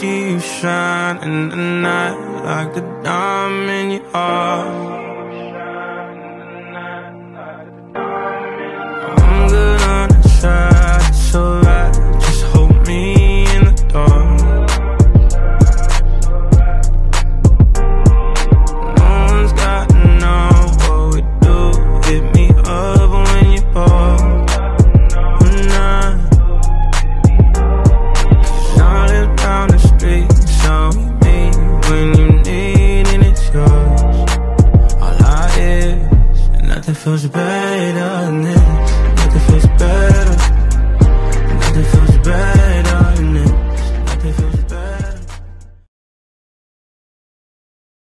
see you shine in the night like the diamond you are. I'm gonna try, it's alright, just hold me in the dark. Feels bad.